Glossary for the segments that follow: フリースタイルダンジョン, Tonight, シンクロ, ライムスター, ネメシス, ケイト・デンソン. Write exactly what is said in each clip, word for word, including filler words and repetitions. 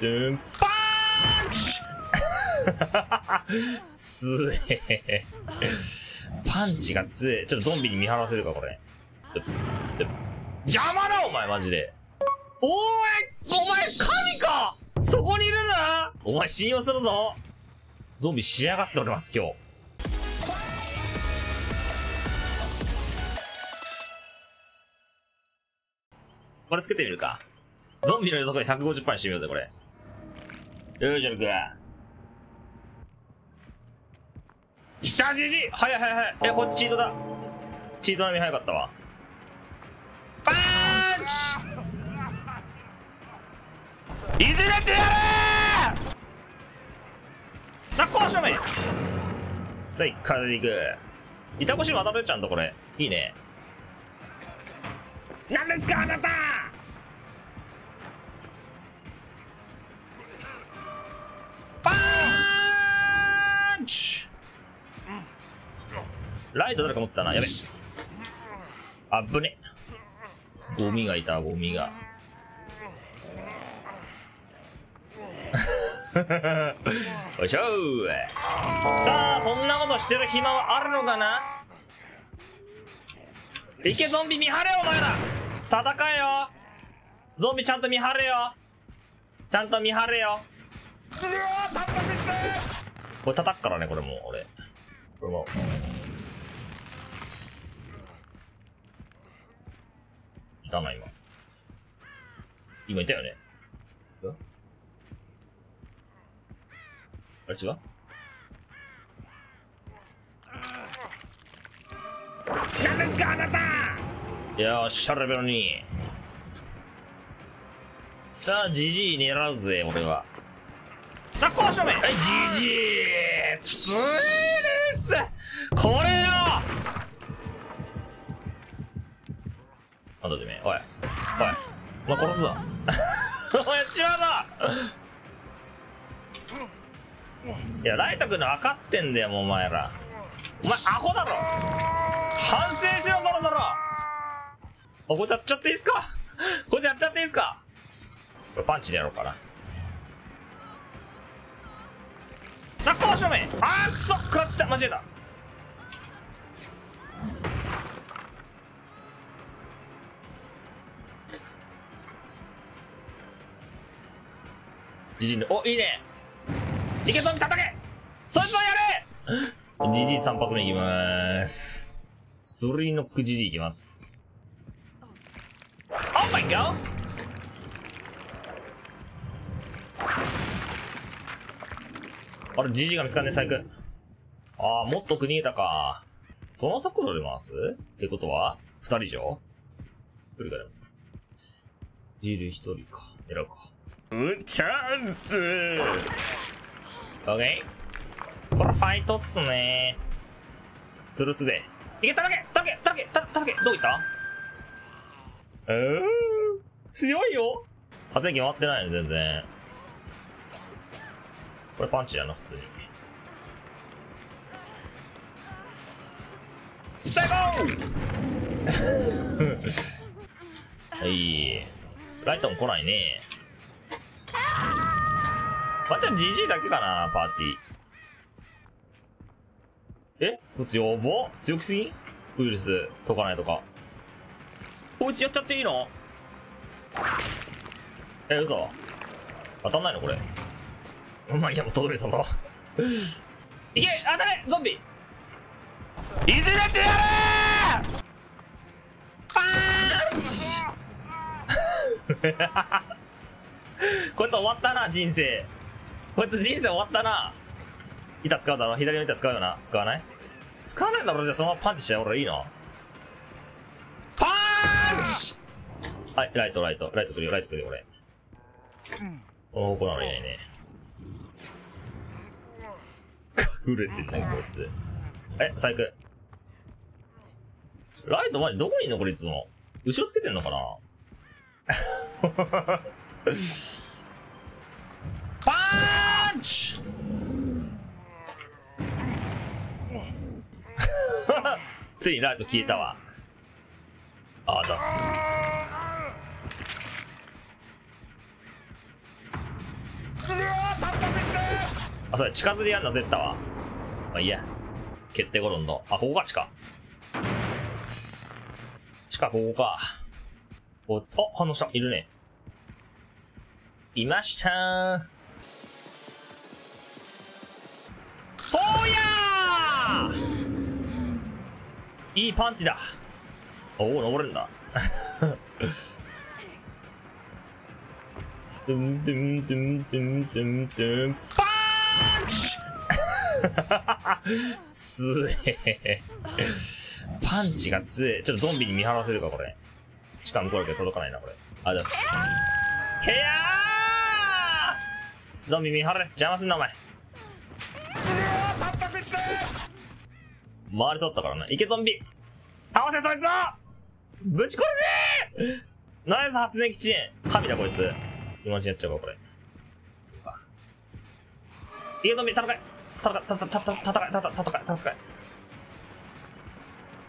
ドンパンチつえパンチがつえ。ちょっとゾンビに見張らせるか、これ。邪魔だお前マジで。おーいお前神か、そこにいるんだお前、信用するぞ。ゾンビ仕上がっております今日。これつけてみるか。ゾンビの予測で ひゃくごじゅっパーセント にしてみようぜこれ。よいしょくん。きたじじい、はいはいはい。え、こいつチートだ。チート並み早かったわ。パンチいじれてやれー。さあ、こうしようめ。さあ、一回でいく。板越渡辺ちゃんとこれ。いいね。なんですかあなた。パンチ。ライト誰か持ったな、やべ。あぶね。ゴミがいた、ゴミが。おいしょー。さあ、そんなことしてる暇はあるのかな。いけゾンビ見張れお前ら。戦えよゾンビ、ちゃんと見張れよ、ちゃんと見張れよ。これ叩くからね、これもう俺これもいたな、今今いたよね。あれ違う、何ですかあなた。よっしゃレベルに。さあジジイ狙うぜ俺は。さあこうしようめ。はいジジイついです、これよ。あんたてめえ、おいおいお前殺すぞおいやっちまうぞ。いやライト君の分かってんだよもうお前ら、お前アホだろ、反省しろそろそろ。あ、こいつやっちゃっていいっすかこいつやっちゃっていいっすか。これパンチでやろうかな。さあこうしようめ。あーくそ食らっちゃった、間違えた。じじいのおいいね、いけゾンビ叩け、そいつをやれじじいさん発目いきまーす。それにノックじじいいきます。オーマイゴー。あれジジイが見つかんねえ、最悪。ああもっと奥逃げたか。その速度で回すってことはふたり以上来るか。でもジジイひとりか、狙うか。うんチャンス。 OK これファイトっすね。つるすべいけ、たらけたらけたらけたらけたらけ、どういった。えー、強いよ。発電機回ってないね全然。これパンチだな普通に。最高はいライトも来ないね。まっちゃんジジイだけかなパーティー。えこいつやば、強きすぎ。ウイルス解かないとか。こいつやっちゃっていいの。え嘘、当たんないのこれ。まあいやもうとどめさそういけ当たれゾンビいじれてやれーパーンチこいつ終わったな人生、こいつ人生終わったな。板使うだろ、左の板使うよな。使わない使わないだろ。じゃあそのままパンチしちゃう俺いいの。はいライトライトライト来るよ、ライト来るよこれ。おおこれはいないね隠れてないこいつ。え最悪ライトマジどこにいんのこれ、いつも後ろつけてんのかなパーンチついにライト消えたわ。あざっす。あ、それ、地下釣りやんな、ゼッタは。まあ、いいや。決定ゴロンの。あ、ここか、地下。地下、ここか。お、あ、反応した。いるね。いましたー。そうやーいいパンチだ。おお、登れるんだ。ドゥンドゥンドゥンドゥンドゥンドゥン。パンチつえパンチがつえ。ちょっとゾンビに見張らせるか、これ。しかもこれだけ届かないな、これ。あ、じゃあ。へやーゾンビ見張れ。邪魔すんな、お前。回り去ったからな。いけ、ゾンビ倒せ、そいつをぶち殺せナイス発電基地神だ、こいつ。今時やっちゃうか、これ。いけ、ゾンビ、戦え戦え、戦え、戦え、戦え、戦え、戦え。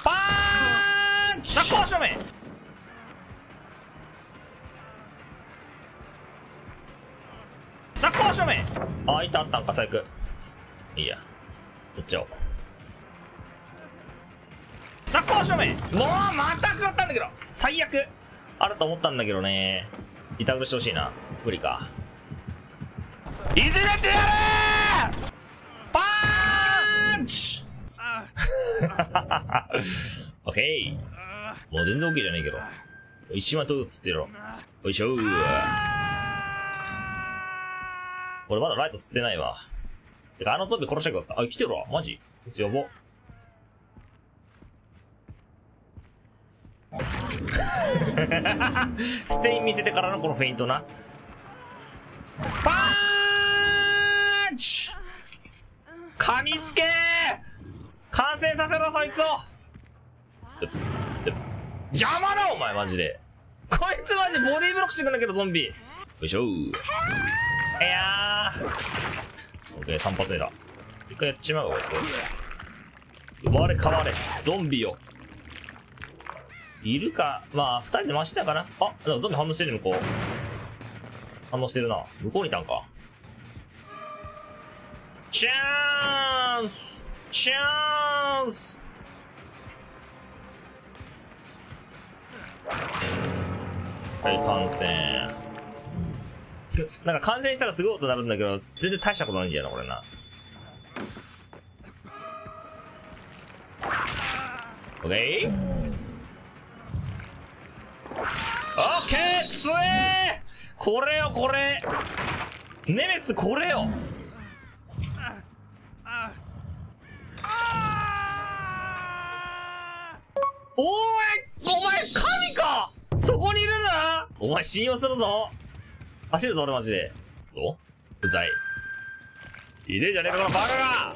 パーンチ発砲しろめ雑魚正面ああ、板あったんか、最悪。いいや。行っちゃおう。雑魚正面もうまた食らったんだけど最悪あると思ったんだけどね。板殺してほしいな。無理か。いじれてやれーパーンチオッケーもう全然 OK じゃねえけど。一瞬はどうっつってろ。よいしょー。俺まだライト釣ってないわ。てか、あのゾンビ殺したくなった。あ、来てるわ。マジこいつやば。ステイン見せてからのこのフェイントな。パーンチ噛みつけー完成させろ、そいつを邪魔だ、お前マジで。こいつマジボディーブロックしてくんだけど、ゾンビ。よいしょー。いやー。OK、さん発目だ。一回やっちまうわ、これ。奪われ、かわれ。ゾンビよ。いるか。まあ、ふたりで回してたかな。あ、でもゾンビ反応してるの、こう。反応してるな。向こうにいたんか。チャーンスチャーンスはい、完成。なんか感染したらすごいことになるんだけど全然大したことないんだよなこれな。オッケーつえーこれよこれネメスこれよおいお前神かそこにいるなお前信用するぞ走るぞ、俺マジで。どう？うざい。いねえじゃねえか、このバカが！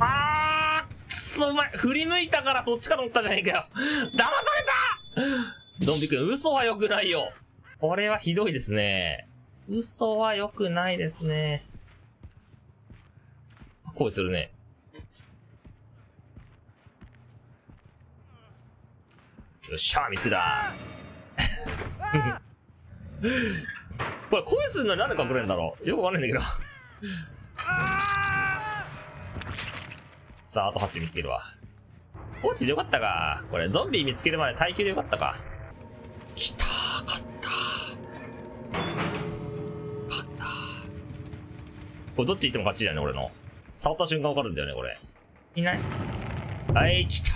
あー、くそ、お前、振り向いたからそっちから乗ったじゃねえかよ。騙された！ゾンビくん、嘘は良くないよ。これはひどいですね。嘘は良くないですね。恋するね。よっしゃー、見つけた。これ恋するのになんで隠れるんだろうよくわかんないんだけどさああとはち見つけるわ落ちでよかったかこれゾンビ見つけるまで耐久でよかったかきたー勝った勝ったこれどっち行っても勝ちだよね俺の触った瞬間わかるんだよねこれいないはいきたー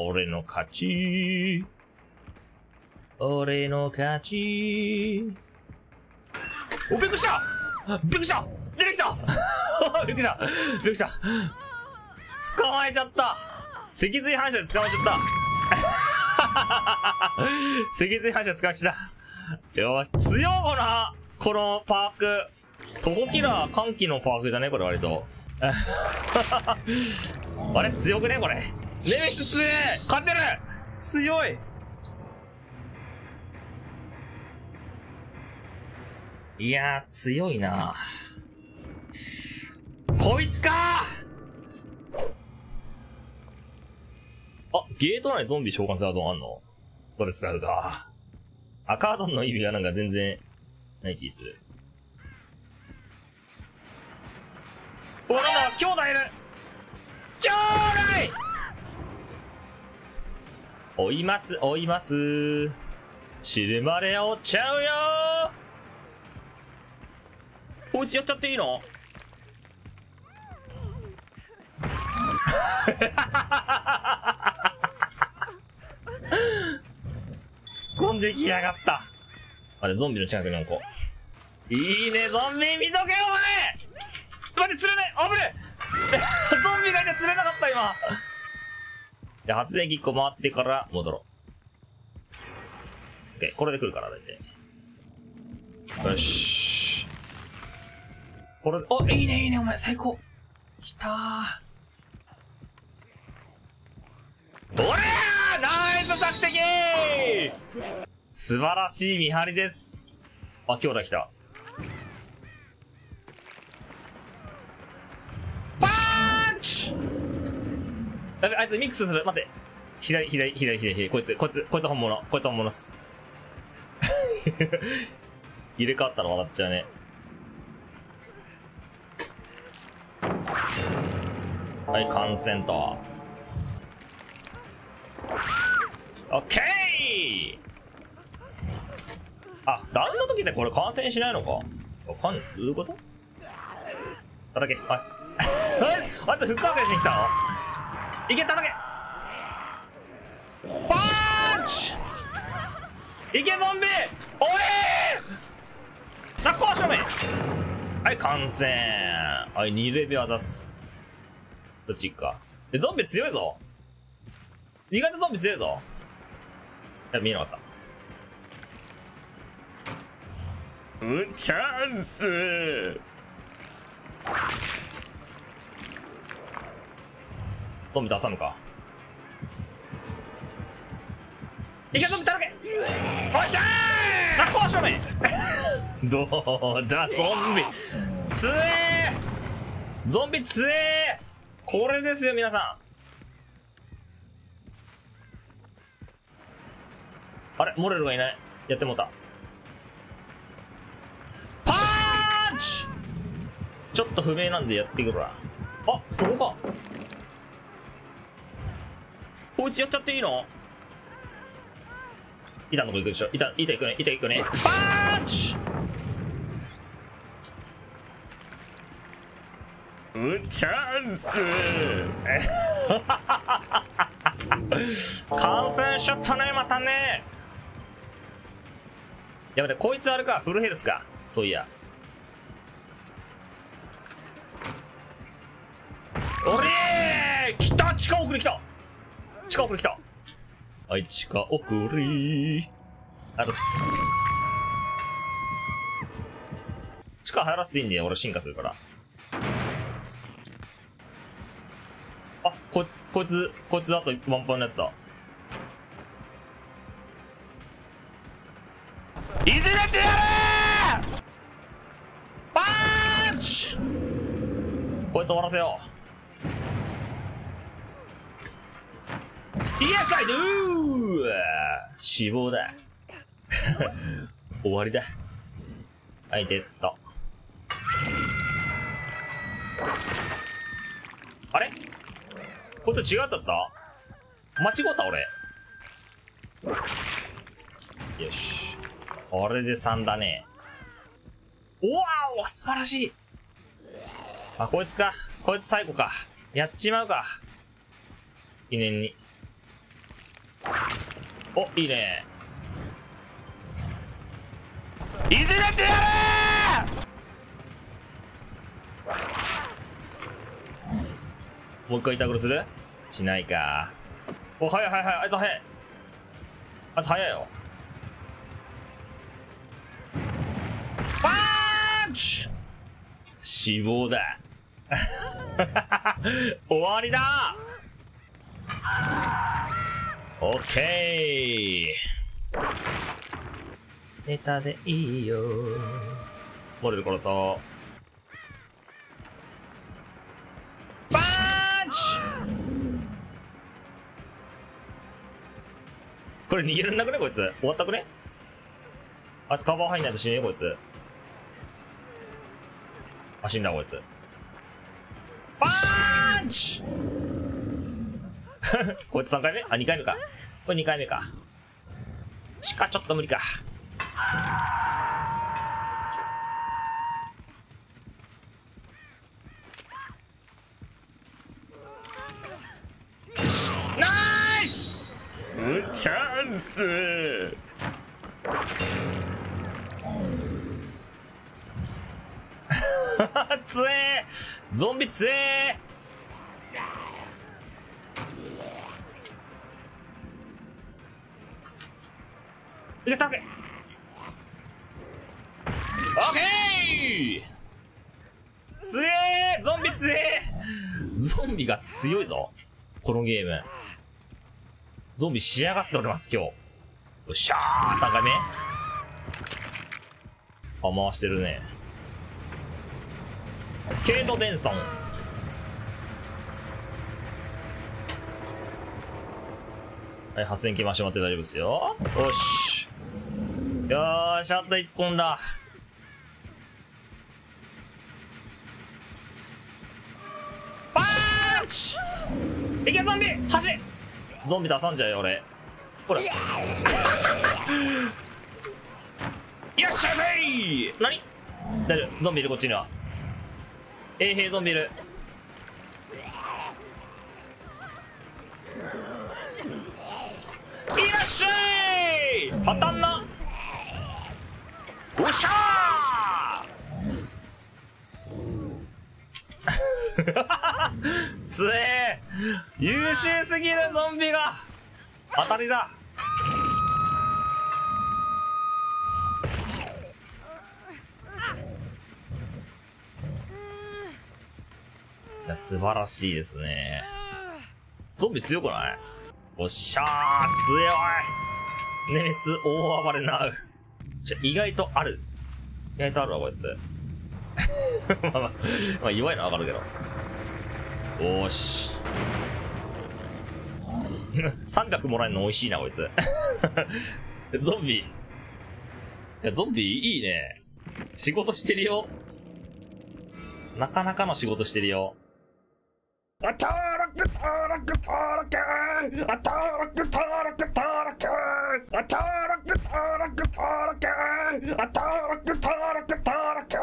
俺の勝ち俺の勝ちおびっくりしたびっくりした出てきたびっくりしたびっくりした捕まえちゃった脊髄反射で捕まえちゃった脊髄反射で捕まえちゃったよし強いなこのパークトコキラー歓喜のパークじゃねこれ割とあれ強くねこれネメシス強い勝てる強いいやー、強いなこいつかあ、ゲート内ゾンビ召喚するアドンあんのこれ使うか。赤アドンの意味がなんか全然ない気する。お、なんだ、兄弟いる、兄弟追います、追います、死ぬまで追っちゃうよ。こいつやっちゃっていいの？突っ込んできやがった。あれ、ゾンビの近くになんかいいね、ゾンビ見とけよお前。待って、釣れない、危ねえ。ゾンビがいて釣れなかった今。で、発電機いっこ回ってから戻ろう。 OK、 これで来るから大体。よし、これ、お、いいねいいね、お前最高。きたー、おりゃー、ナイス作敵、素晴らしい見張りです。あ、兄弟来た。パーンチ、やべ、あいつミックスする。待って、左左左左左、こいつこいつこいつ本物、こいつ本物っす。入れ替わったの笑っちゃうね。はい、感染と。オッケー。あ、ダウンの時ってこれ感染しないのか、わかんない、どういうこと。叩け、はい。あいつフックアウトしに来たの、いけ、叩け、パーンチ、いけ、ゾンビ、おえー、ザッコー正面、はい、感染、はい、にレベルあざす。どっち行くか。え、ゾンビ強いぞ、意外とゾンビ強いぞ。いや、見えなかった。うん、チャンスー。ゾンビ出さんのか、いけ、ゾンビたらけ、おっしゃー、雑魚正面。どうだ、ゾンビつえー、ゾンビつえー、これですよ皆さん。あれ、モレルがいない、やってもうた。パーンチ、ちょっと不明なんでやってくるわ。あ、そこか、こいつやっちゃっていいの？板のとこ行くでしょ、板、板行くね、板行くね、パーンチ、うん、チャンスー。感染しちゃったね、またね。やばい、こいつあれか、フルヘルスか、そういや。おりー、来た、地下送り来た、地下送り来た、はい、地下送り、あとっす。地下入らせていいんだよ、俺進化するから。あ、こ、こいつ、こいつあとワンパンのやつだ。いじれてやれー、パンチ、こいつ終わらせよう。イエスアイドゥー、死亡だ。終わりだ。はい、デッド。あれ、こいつ違っちゃった、間違った俺。よし、これでさんだね。おわお、素晴らしい。あ、こいつか、こいつ最後か、やっちまうか、記念に。お、いいね、いじれてやれー。もう一回イタグルするしないか。お、早い早い早い、あいつ早い、あいつ早いよ。死亡だ。終わりだ。オッケー、ネタでいいよ。モレル殺そう、パンチ。これ逃げらんなくね、こいつ終わったくね。あいつカバー入んないと死ね、こいつ。あ、死んだ、こいつ。パーンチこいつさんかいめ、あ、にかいめか。これにかいめか。地下ちょっと無理か。ナイスチャンス。つえー、ゾンビつえー。オッケー、強え、ゾンビ強え、ゾンビが強いぞこのゲーム。ゾンビ仕上がっております今日。よっしゃー、さんかいめ。あ、回してるね。ケイト・デンソン、はい、発電機回してもらって大丈夫ですよ。よしよーし、あといっぽんだ。パーンチ、いけゾンビ、走れゾンビ、出さんじゃよ俺ほら。よっしゃせい、何大丈夫、ゾンビいるこっちには。衛兵ゾンビいる。いらっしゃい、当たんな。おっしゃーつえー、優秀すぎるゾンビが。当たりだ。いや、素晴らしいですね。ゾンビ強くない？おっしゃー、強い。ネメス大暴れなう。意外とある、意外とあるわこいつ。まあまあ、まあ、弱いのは分かるけど。おしさんびゃくもらえるの美味しいなこいつ。ゾンビ、いやゾンビいいね。仕事してるよ、なかなかの仕事してるよ。あたらくたらくたらくー、あたらくたらくたらくー、あたらくたらくたらくー、あたらくたらくたらくー。